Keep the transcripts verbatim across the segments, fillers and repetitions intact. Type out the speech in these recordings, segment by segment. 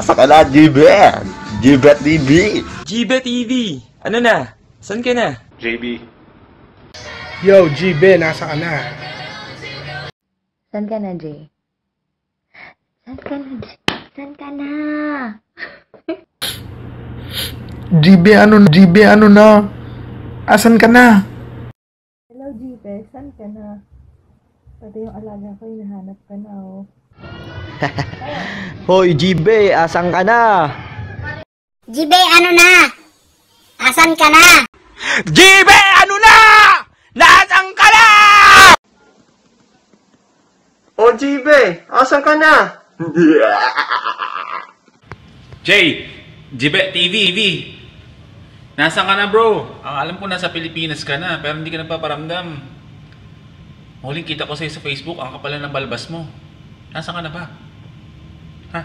Nasa ka na, Jibeh! Jibeh T V! Jibeh T V! Ano na? San ka na? J B. Yo, Jibeh! Nasa ka na? San ka na, Jay? San ka na, Jay? San ka na? Jibeh, ano na? Jibeh, ano na? Asan ka na? Hello, Jibeh. San ka na? Pati yung alaga ko, hinahanap ka na, oh. Hoy, Jibeh, asan ka na? Jibeh, ano na? Asan ka na? Jibeh, ano na? Nasaan ka na? Oh, Jibeh, asan ka na? Jay, Jibeh T V, V. Nasaan ka na, bro? Ang alam ko nasa Pilipinas ka na, pero hindi ka napaparamdam. Huling kita ko sa'yo sa Facebook, ang kapal ng balbas mo. Nasaan ka na ba? Ha?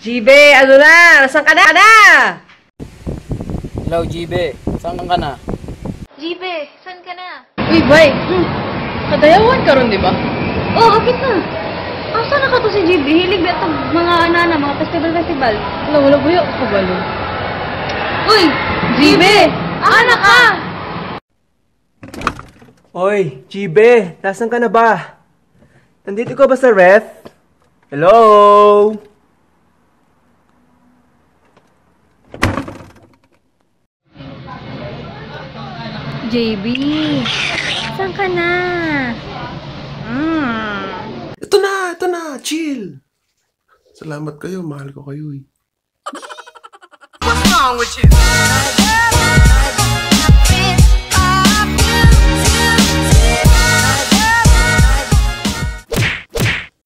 Jibeh, ano na? Nasaan ka na? Ano? Hello, Jibeh. Saan ka na? Jibeh, saan ka na? Uy, bay! Hmm. Kadayawan ka ron, di ba? Oo, oh, bakit na? Ah, saan ka to si Jibeh? Hilig na itong mga anana, mga festival-festival. Wala, wala, buyo. Kabalo. Uy! Jibeh! Ana ka! Uy, Jibeh! Nasaan ka na ba? Nandito ka ba sa ref? Hello? J B, saan ka na? Mm. Ito na! Ito na! Chill! Salamat kayo. Mahal ko kayo eh. What's wrong with you?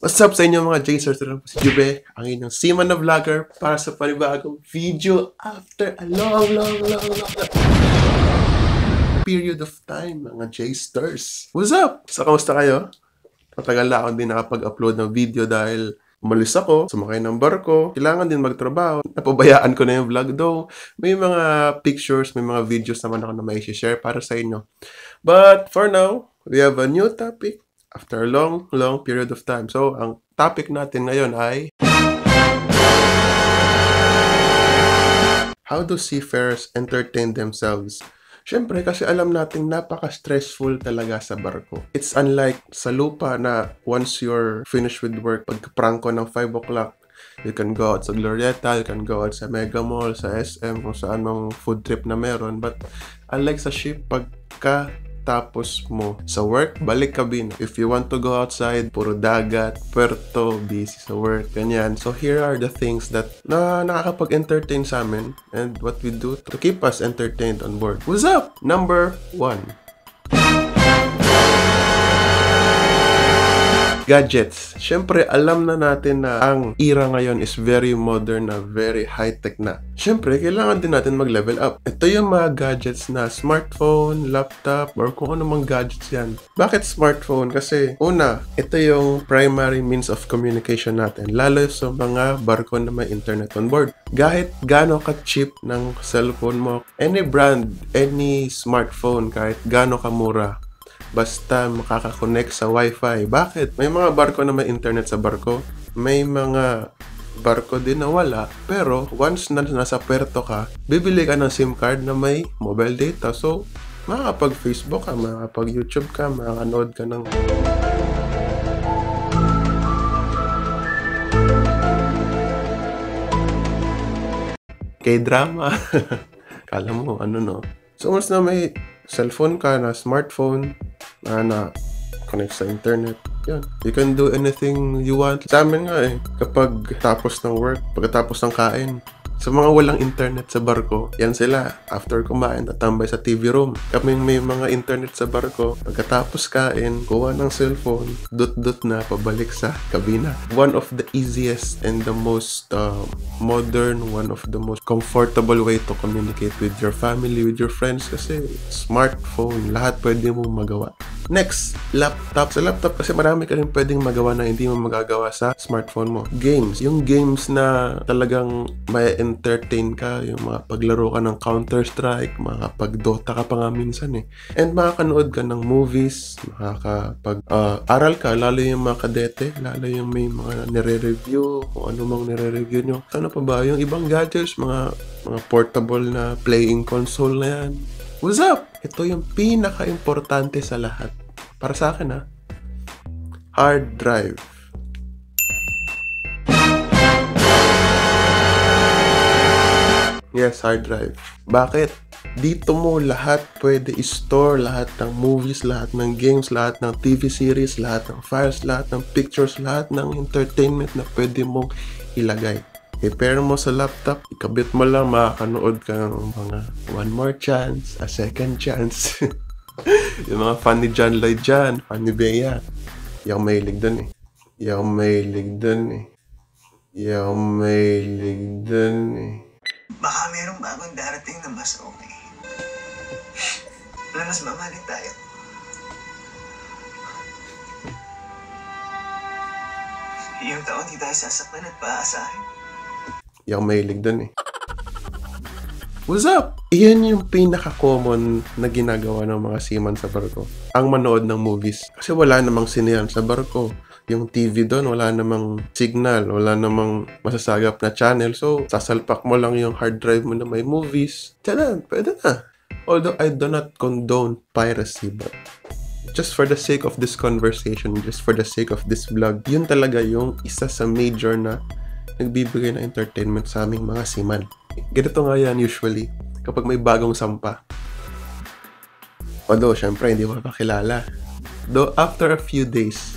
What's up sa inyo mga Jaysters? Ito po si Jubeh, ang inyong seaman na vlogger para sa panibagong video after a long, long, long, long, long period of time mga Jaysters. What's up? So, kamusta kayo? Matagal na akong din nakapag-upload ng video dahil umalis ako, sumakay ng barko, kailangan din magtrabaho. Napabayaan ko na yung vlog though. May mga pictures, may mga videos naman ako na may share para sa inyo. But for now, we have a new topic. After a long, long period of time. So, ang topic natin ngayon ay how do seafarers entertain themselves? Siyempre, kasi alam natin napaka-stressful talaga sa barko. It's unlike sa lupa na once you're finished with work, pagka-prangko ng five o'clock, you can go out sa Glorieta, you can go out sa Mega Mall, sa S M, kung saan mang food trip na meron. But unlike sa ship, pagka- tapos mo sa work, balik kabina. If you want to go outside, puro dagat, puerto, busy sa work, ganyan. So here are the things that na nakakapag-entertain sa amin and what we do to keep us entertained on board. What's up? Number one. Gadgets. Siyempre, alam na natin na ang era ngayon is very modern na, very high-tech na. Siyempre, kailangan din natin mag-level up. Ito yung mga gadgets na smartphone, laptop, or kung ano mang gadgets yan. Bakit smartphone? Kasi, una, ito yung primary means of communication natin, lalo sa mga barko na may internet on board. Kahit gano'n ka-cheap ng cellphone mo, any brand, any smartphone, kahit gano'n ka-mura, basta makaka-connect sa wifi. Bakit? May mga barko na may internet sa barko. May mga barko din na wala. Pero once na nasa puerto ka, bibili ka ng SIM card na may mobile data. So, makakapag-Facebook ka, makakapag-YouTube ka, makakanood ka ng K-drama. Kala mo, ano no? So, once na may cellphone ka, na smartphone, na na connect sa internet, yun. You can do anything you want. Sa amin nga eh, kapag tapos ng work, pagkatapos ng kain, sa mga walang internet sa barko, yan sila. After kumain, tatambay sa T V room. Kaming may mga internet sa barko, pagkatapos kain, kuha ng cellphone, dot-dot na pabalik sa kabina. One of the easiest and the most uh, modern, one of the most comfortable way to communicate with your family, with your friends, kasi smartphone, lahat pwede mong magawa. Next, laptop. Sa laptop kasi marami ka rin pwedeng magawa na hindi mo magagawa sa smartphone mo. Games. Yung games na talagang may entertain ka, yung mga paglaro ka ng Counter-Strike, makapag-Dota ka pa nga minsan eh. And makakanood ka ng movies, makakapag-aral uh, ka, lalo yung mga kadete, lalo yung may mga nire-review, kung ano mang nire-review nyo. Ano pa ba? Yung ibang gadgets, mga, mga portable na playing console na yan. What's up? Ito yung pinaka-importante sa lahat. Para sa akin ha, hard drive. Yes, hard drive. Bakit? Dito mo lahat pwede i-store, lahat ng movies, lahat ng games, lahat ng T V series, lahat ng files, lahat ng pictures, lahat ng entertainment na pwede mong ilagay. I-pair mo sa laptop, ikabit mo lang, makakanood ka ng mga One More Chance, A Second Chance. Yung mga fan ni John Lloyd dyan, fan ni Bea. Yung mahilig dun eh. Yung mahilig dun eh. Yung mahilig dun eh. Baka merong bagong darating na mas okay. Wala, mas mamahalin tayo. Yung taon, hindi tayo sasaktan at paasahin. Yung mahilig dun eh. What's up? Iyan yung pinaka-common na ginagawa ng mga seaman sa barko. Ang manood ng movies. Kasi wala namang sinehan sa barko. Yung T V doon, wala namang signal. Wala namang masasagap na channel. So, sasalpak mo lang yung hard drive mo na may movies. Tiyana, pwede na. Although, I do not condone piracy, but just for the sake of this conversation, just for the sake of this vlog, yun talaga yung isa sa major na nagbibigay ng entertainment sa aming mga seaman. Ganito nga yan usually kapag may bagong sampa. Although, syempre, hindi mo makakilala. Though, after a few days,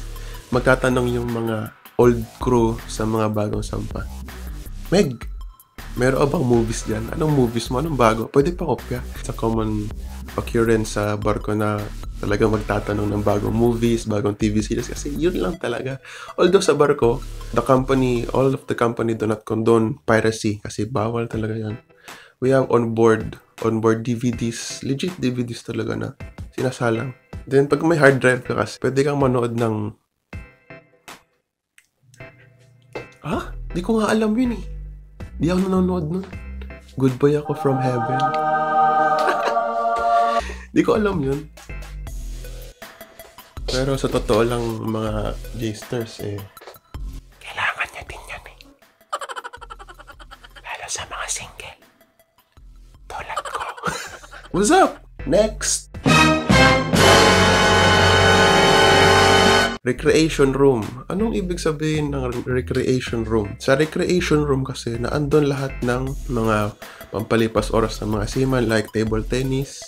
magtatanong yung mga old crew sa mga bagong sampa. Meg, meron bang movies dyan? Anong movies mo? Anong bago? Pwede pa kopya? It's a common occurrence sa barko na talaga magtatanong ng bagong movies, bagong T V series, kasi yun lang talaga. Although sa barko, the company, all of the company do not condone piracy kasi bawal talaga yan. We have on board, on board D V Ds, legit D V Ds talaga na sinasalang. Then pag may hard drive ka kasi, pwede kang manood ng... Ha? Huh? Di ko nga alam yun eh. Di ako nanonood nun. Good boy ako from heaven. Di ko alam yun. Pero sa totoo lang mga Jaysters eh, kailangan nyo din yan eh. Lalo sa mga single. Tulad ko. What's up? Next! Recreation room. Anong ibig sabihin ng recreation room? Sa recreation room kasi naandun lahat ng mga pampalipas oras ng mga seaman like table tennis.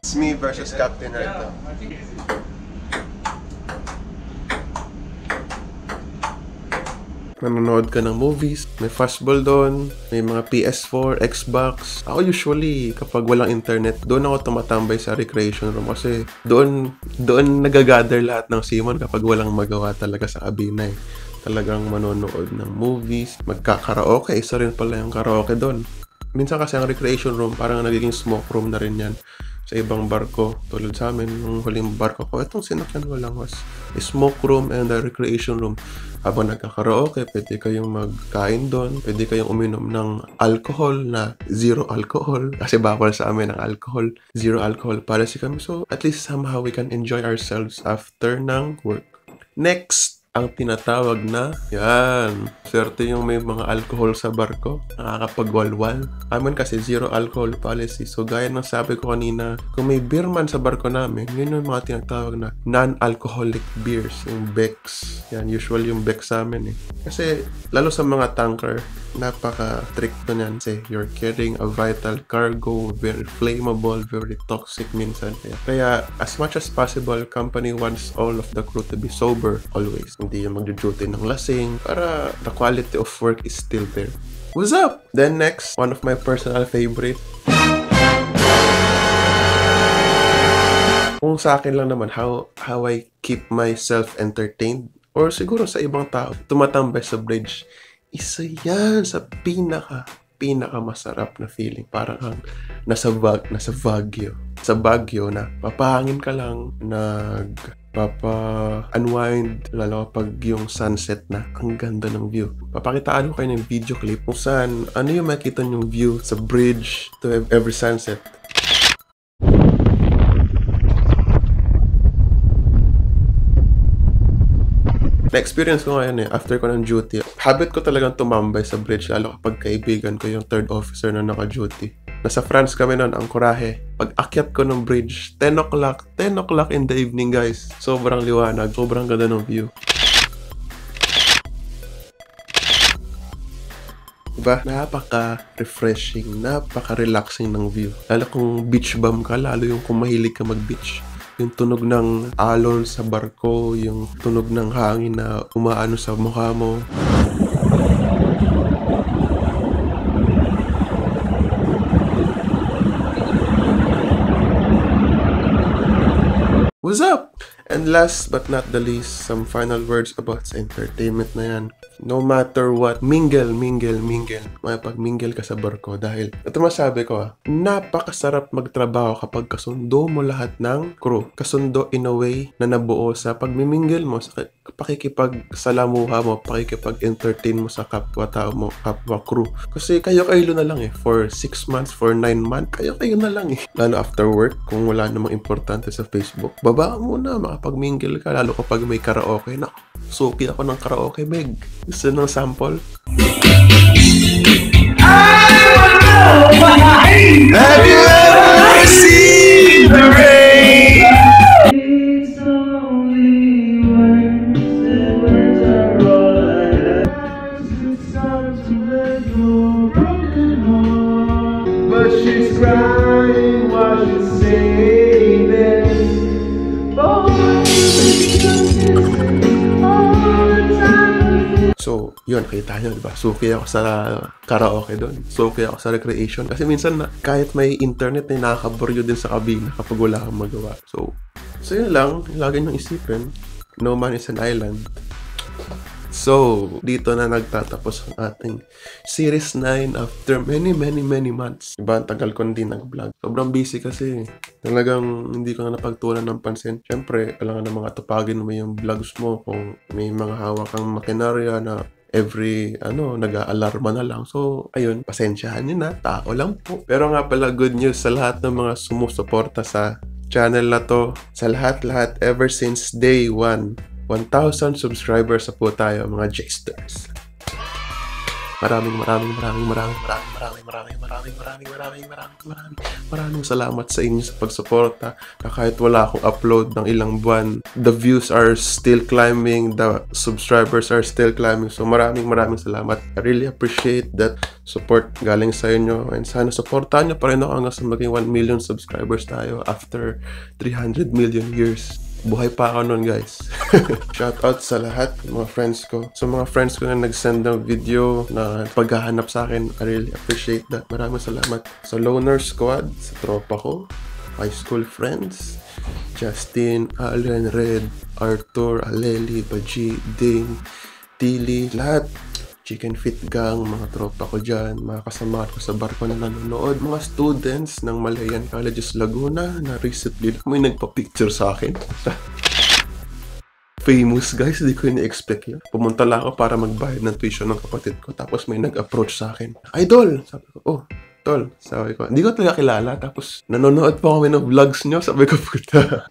It's me versus captain right now. Nanonood ka ng movies, may fastball doon, may mga P S four, Xbox. Ako usually, kapag walang internet, doon ako tumatambay sa recreation room kasi doon, doon nagagather lahat ng seaman kapag walang magawa talaga sa kabina eh. Talagang manonood ng movies, magkakaraoke, isa rin pala yung karaoke doon. Minsan kasi ang recreation room, parang nagiging smoke room na rin yan sa ibang barko. Tulad sa amin, nung huling barko ko, itong sinakyan ko lang was smoke room and the recreation room. Habang nagkakaraoke, pwede kayong magkain doon, pwede kayong uminom ng alcohol na zero alcohol. Kasi bawal sa amin ang alcohol. Zero alcohol policy kami. So, at least somehow we can enjoy ourselves after ng work. Next, ang tinatawag na, yan, swerte yung may mga alcohol sa barko, nakakapagwalwal. Amin kasi zero alcohol policy. So, gaya ng sabi ko kanina, kung may beer man sa barko namin, yun yung mga tinatawag na non-alcoholic beers, yung Beck's. Yan, usual yung Beck's sa amin eh. Kasi, lalo sa mga tanker, napaka-strict na yan. Kasi, you're carrying a vital cargo, very flammable, very toxic minsan. Kaya, kaya as much as possible, company wants all of the crew to be sober always. Hindi yung magduduty ng lasing para the quality of work is still there. What's up? Then next, one of my personal favorite. Kung sa akin lang naman, how, how I keep myself entertained or siguro sa ibang tao, tumatambay sa bridge. Isa yan sa pinaka, pinaka masarap na feeling. Parang nasa, nasa Baguio. sa Baguio na papahangin ka lang, nagpapa-unwind, lalo pag yung sunset na. Ang ganda ng view. Papakitaan ko kayo ng video clip kung saan ano yung makita yung view sa bridge to every sunset. Na-experience ko ngayon eh, after ko ng duty. Habit ko talagang tumambay sa bridge, lalo kapag kaibigan ko yung third officer na naka-duty. Nasa France kami noon, ang Coraje. Pag-akyat ko ng bridge, ten o'clock, ten o'clock in the evening guys. Sobrang liwanag, sobrang ganda ng view. Diba? Napaka-refreshing, napaka-relaxing ng view. Lalo kung beach bum ka, lalo yung kung mahilig ka mag-beach. Yung tunog ng alon sa barko, yung tunog ng hangin na umaano sa mukha mo. What's up? And last but not the least, some final words about sa entertainment na yan. No matter what, mingle, mingle, mingle. Makipag-mingle ka sa barko dahil, ito masabi ko ah, napakasarap magtrabaho kapag kasundo mo lahat ng crew. Kasundo in a way na nabuo sa pagmimingle mo, sa pakikipagsalamuha mo, pakikipag-entertain mo sa kapwa-tao mo, kapwa-crew. Kasi kayo-kayo na lang eh, for six months, for nine months, kayo-kayo na lang eh. Lalo after work, kung wala namang importante sa Facebook, baba muna, makapag-mingle ka, lalo kapag may karaoke na. Suki ako ng karaoke, Meg. Gusto ng sample? Have you ever seen the rain? But she's crying while she's singing this. So, yun, kita nyo, diba? Suki ako sa karaoke doon. Suki ako sa recreation. Kasi minsan, na, kahit may internet, na nakakaboryo din sa kabina kapag wala kang magawa. So, so yun lang. Lagi nyo isipin, no man is an island. So, dito na nagtatapos ang ating Series nine after many, many, many months. Diba, ang tagal ko hindi nag-vlog. Sobrang busy kasi. Talagang hindi ko na napagtulan ng pansin. Siyempre, kailangan ng mga tupagin mo yung vlogs mo. Kung may mga hawak kang makinarya na every, ano, nag-a-alarma na lang. So, ayun, pasensyahan nyo na. Tao lang po. Pero nga pala, good news sa lahat ng mga sumusuporta sa channel na to. Sa lahat-lahat, ever since day one. one thousand subscribers sa po tayo, mga Jaysters. Maraming maraming maraming maraming maraming maraming maraming maraming maraming maraming maraming maraming maraming salamat sa inyo sa pagsuporta. Kahit wala akong upload ng ilang buwan, the views are still climbing, the subscribers are still climbing. So maraming maraming salamat. I really appreciate that support galing sa inyo, and sana supportahan niyo pa rin ako hanggang sa maging one million subscribers tayo after three hundred million years. Buhay pa ako nun, guys. Shoutout sa lahat mga friends ko. Sa so, mga friends ko na nag-send ng video na paghahanap sa akin, I really appreciate that. Maraming salamat sa loner squad, sa tropa ko, high school friends, Justin, Allen, Red, Arthur, Aleli, Baji, Ding, Tilly, lahat. Chicken Feet Gang, mga tropa ko dyan, mga kasama ko sa barko na nanonood, mga students ng Malayan Colleges Laguna na recently lang may nagpa-picture sa akin. Famous guys, hindi ko ina-expect yun. Pumunta lang ako para magbayad ng tuition ng kapatid ko, tapos may nag-approach sa akin. Idol! Sabi ko, oh, tol, sabi ko. Hindi ko talaga kilala, tapos nanonood pa kami ng vlogs nyo, sabi ko, puta.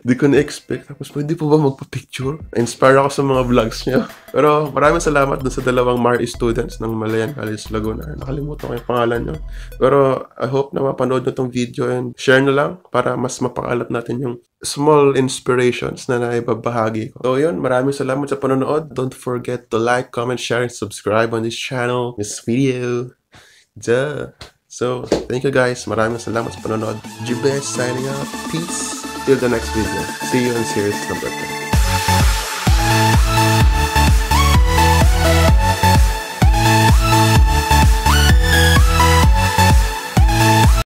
Di ko na-expect. Tapos, pwede po ba magpa-picture? Inspire ako sa mga vlogs niya. Pero, maraming salamat dun sa dalawang M A R I students ng Malayan College Laguna. Nakalimutan ko yung pangalan nyo. Pero, I hope na mapanood nyo tong video and share nyo lang para mas mapakalat natin yung small inspirations na naibabahagi ko. So, yun. Maraming salamat sa panonood. Don't forget to like, comment, share, and subscribe on this channel, this video. Duh! So, thank you guys. Maraming salamat sa panonood. Jibeh signing out. Peace! Till the next video. See you in series number three.